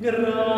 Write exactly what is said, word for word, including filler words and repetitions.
Gracias.